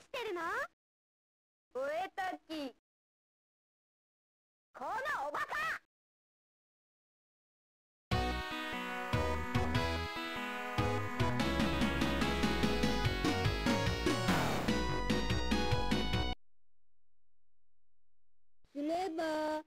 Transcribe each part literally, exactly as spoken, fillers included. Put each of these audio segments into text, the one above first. してるの？お絵かき。このおバカ！すれば。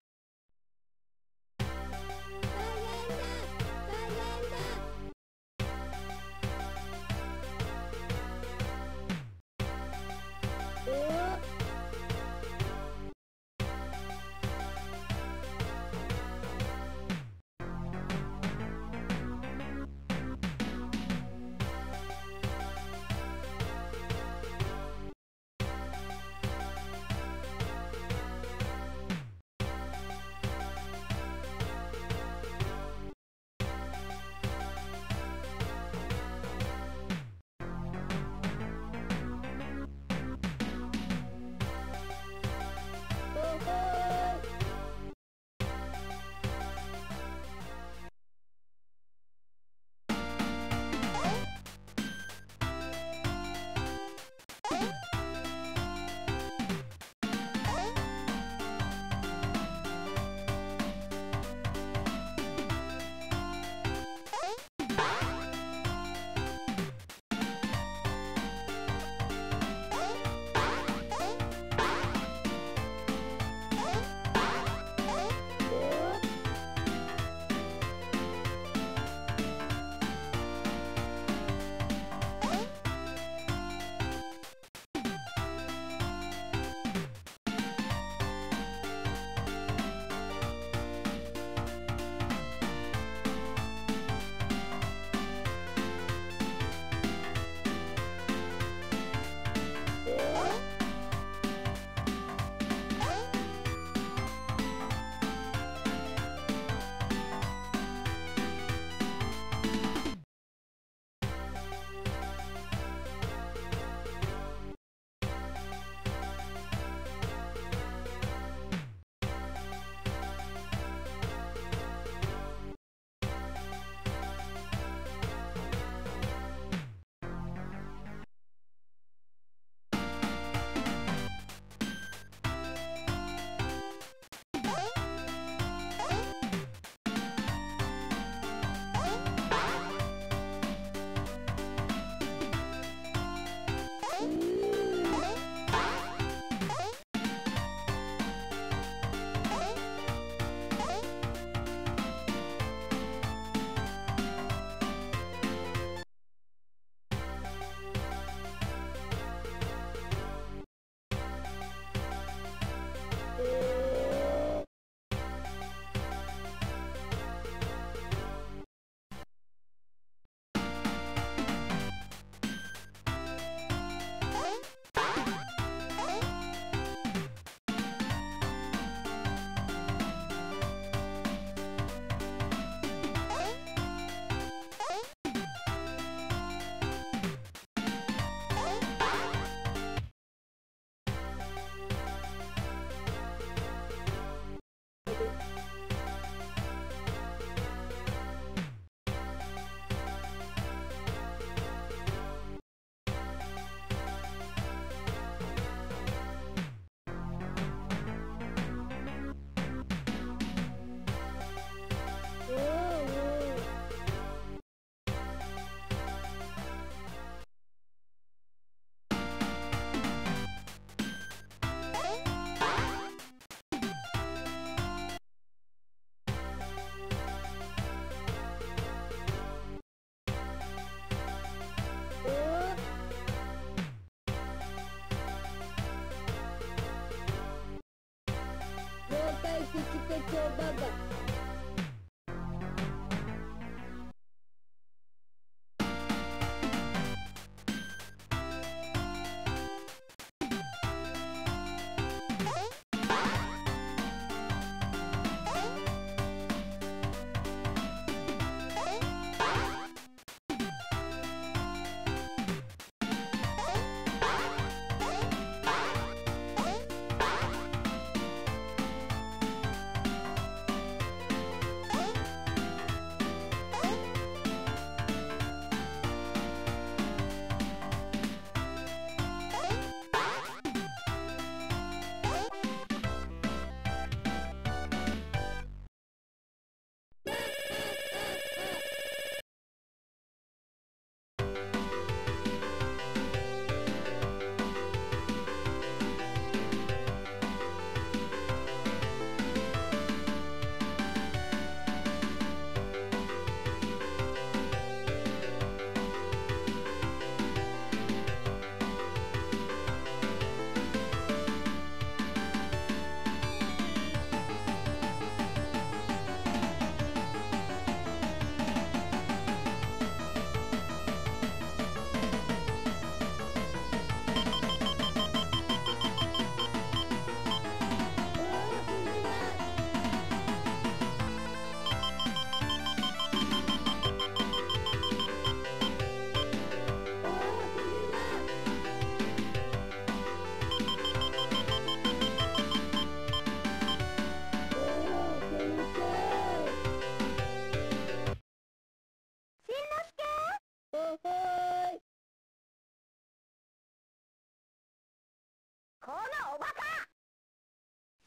おバカ！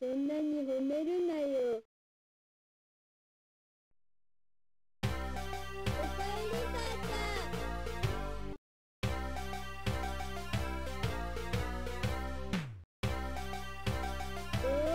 そんなに褒めるなよ。おかえりパパ。お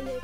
Gana.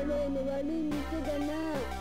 けないの悪い店だな。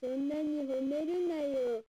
そんなに褒めるなよ。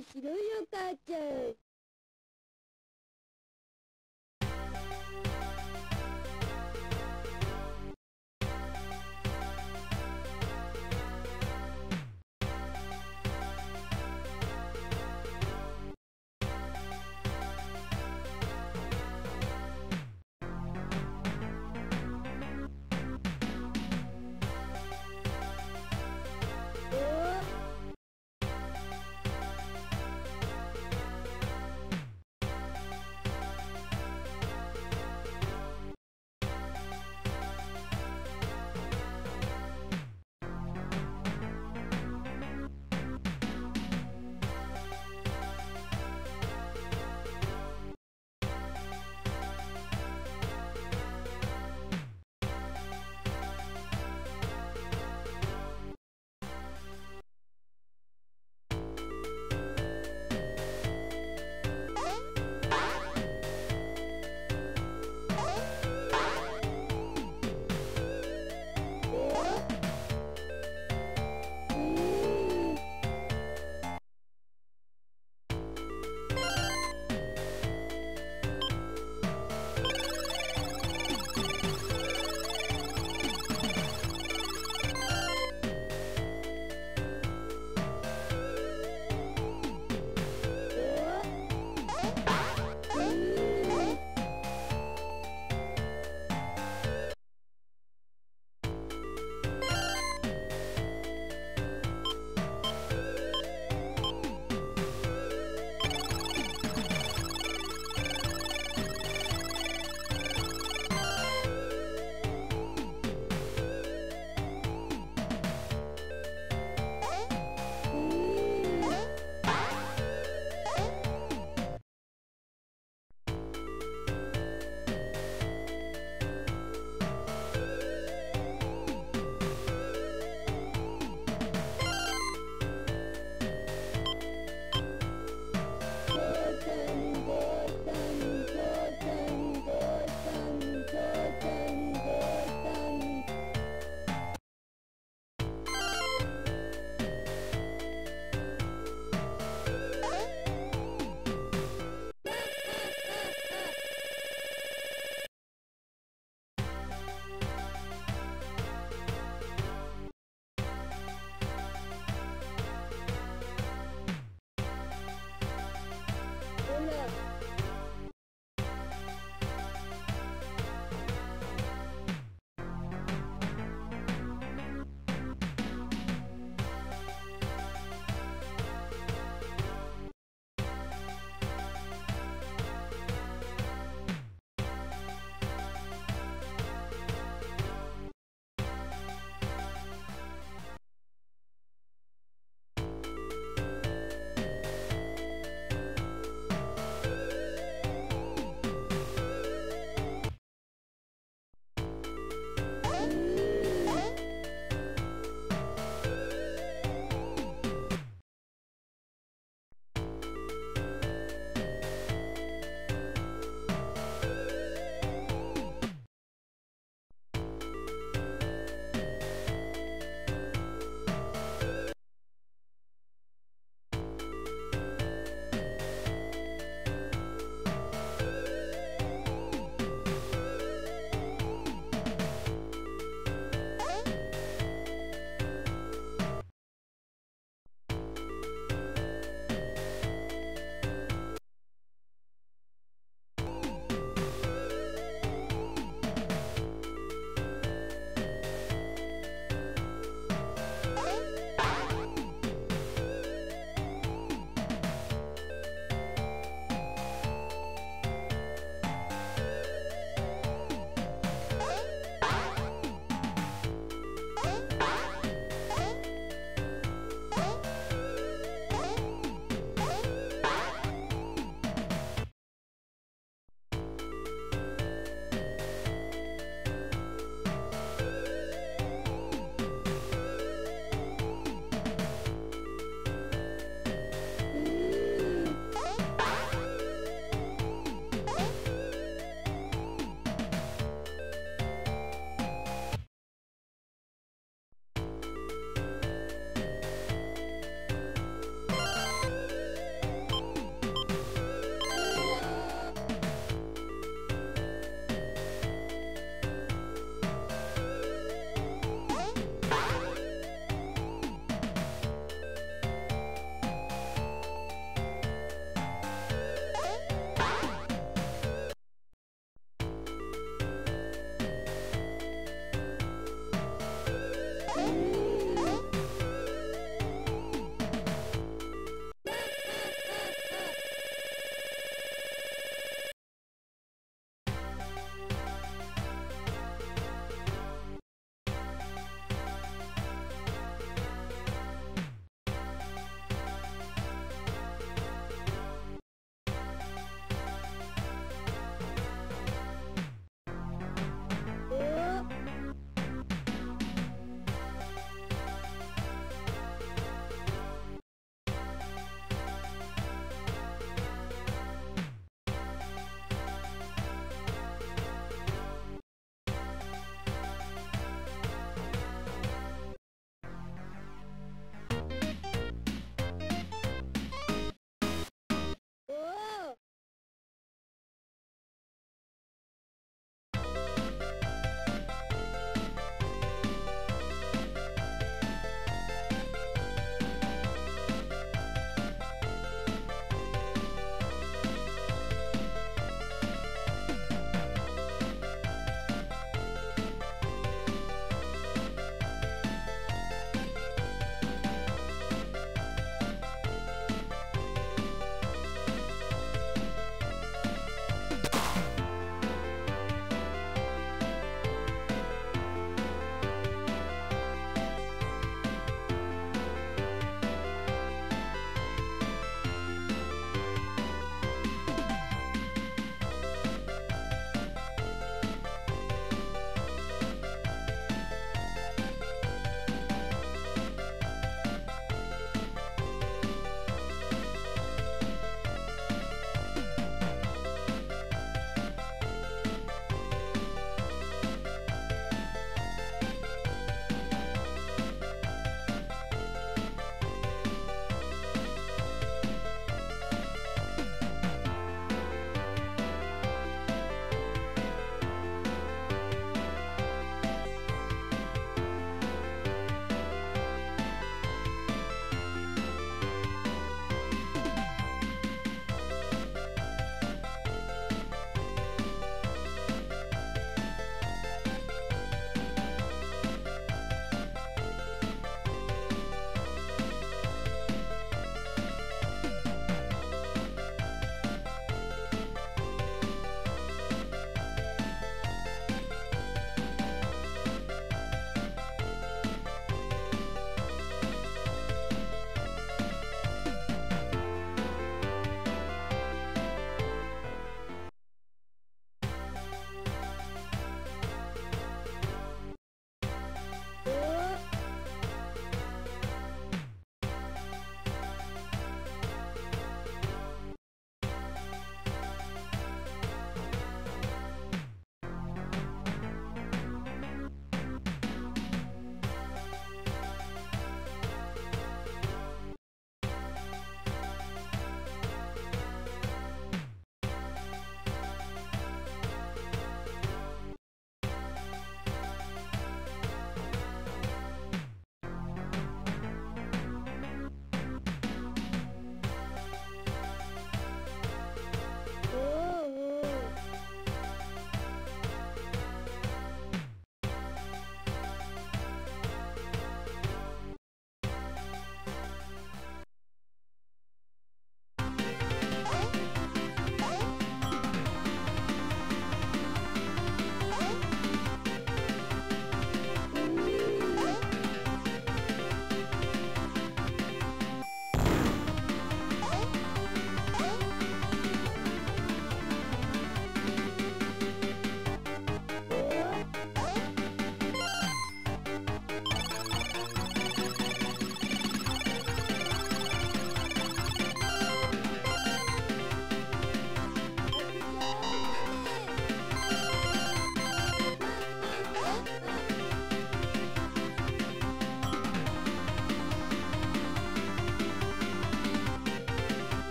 面白いよ、母ちゃん。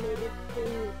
めるっていう。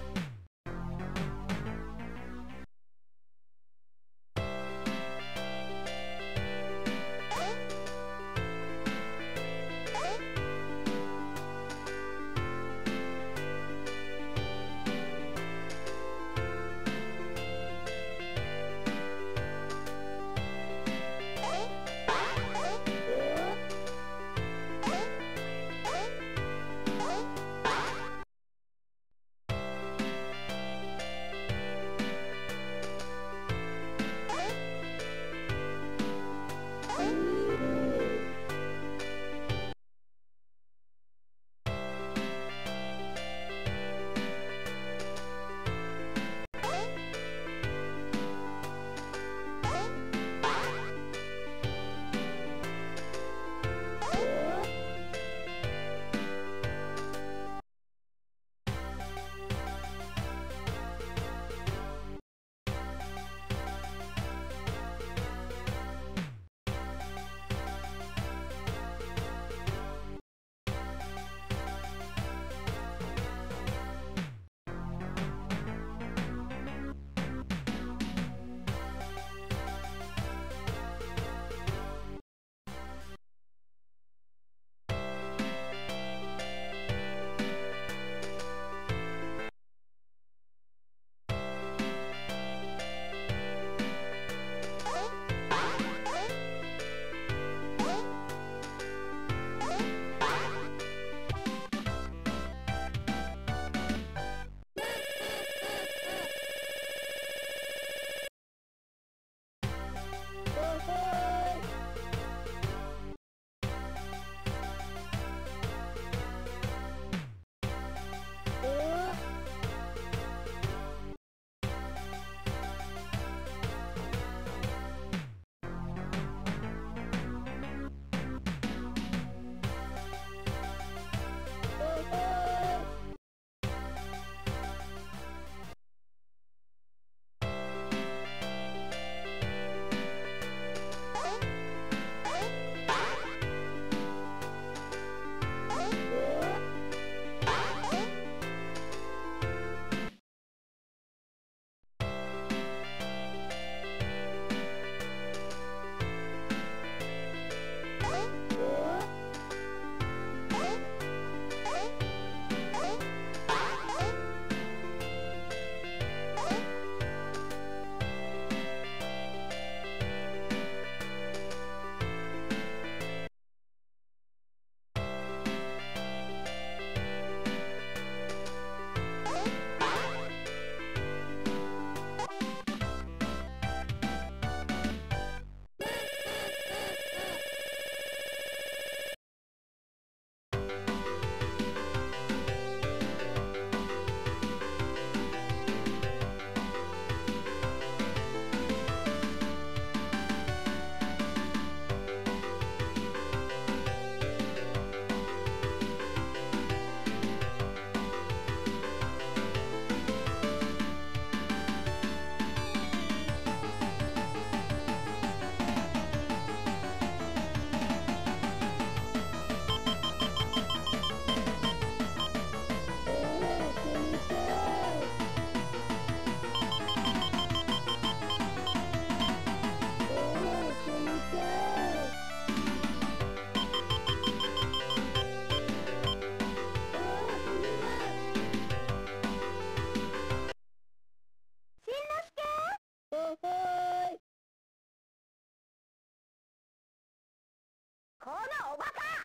このおバカ！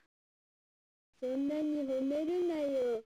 そんなに褒めるなよ。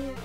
Bye.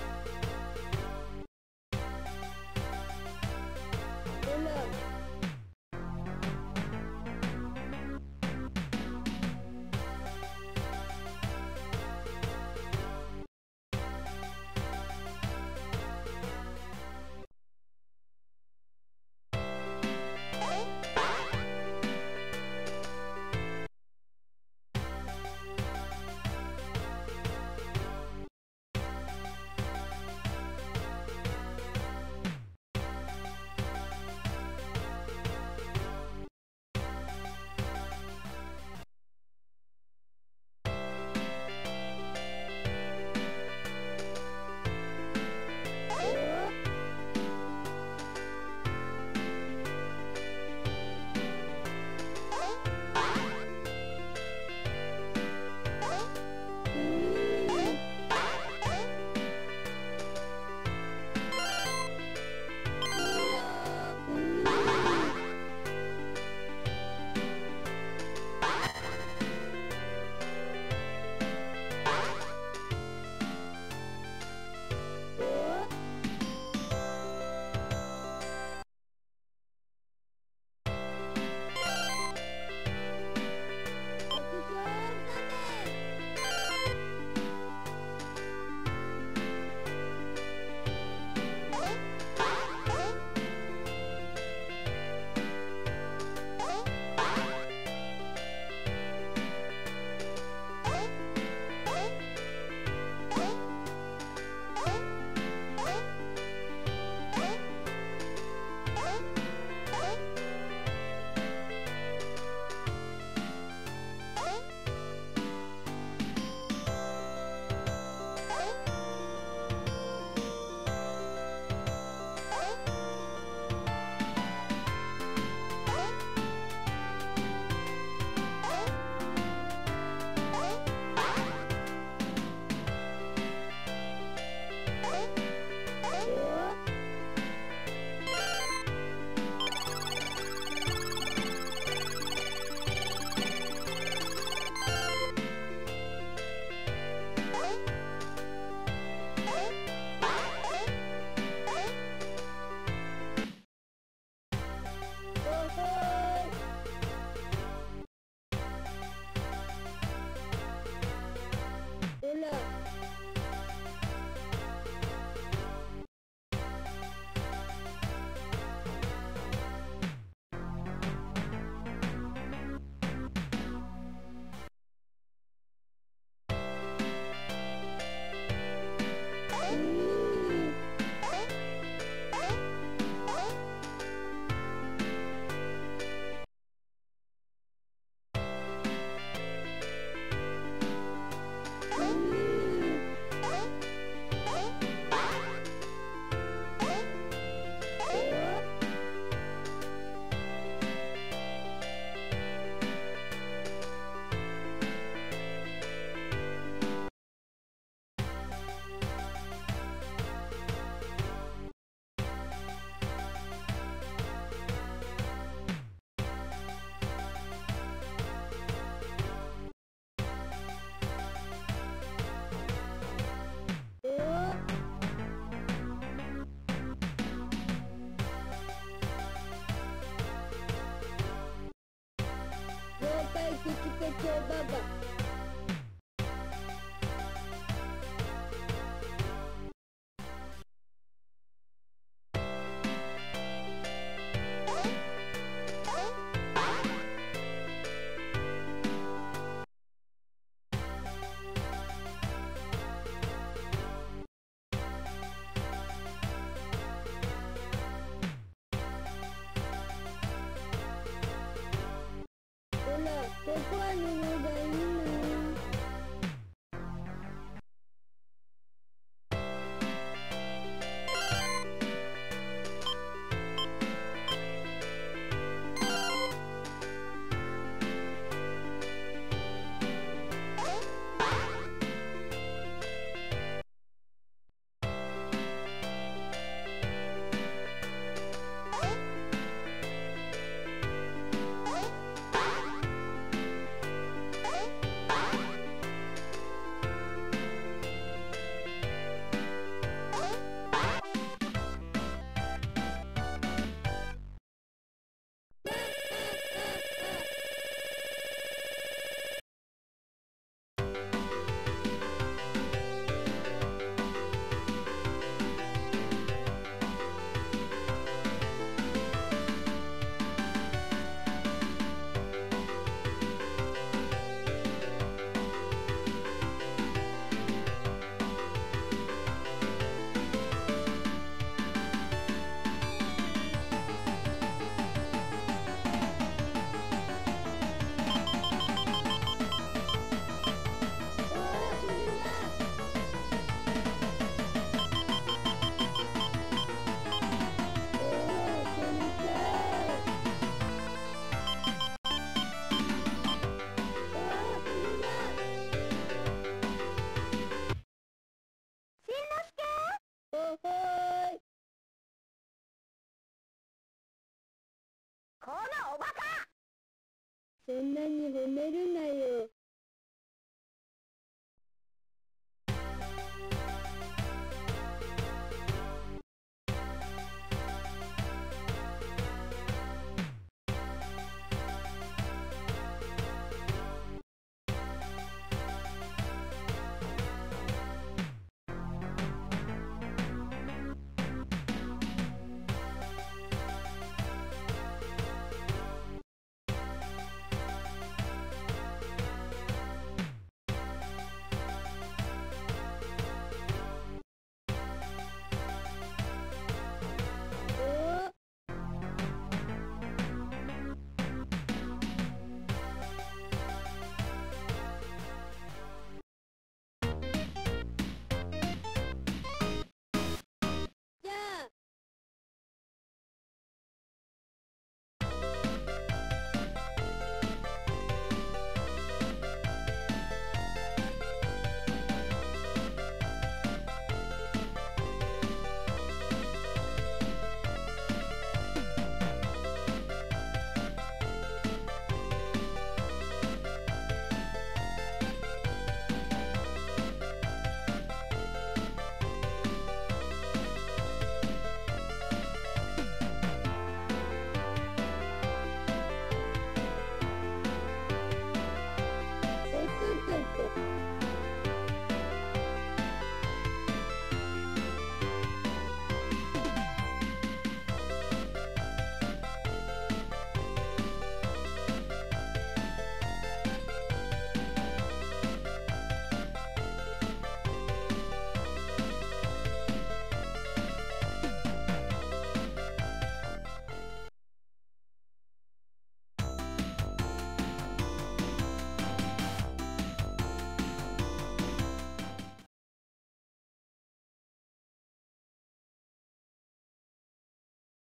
そんなに褒めるなよ。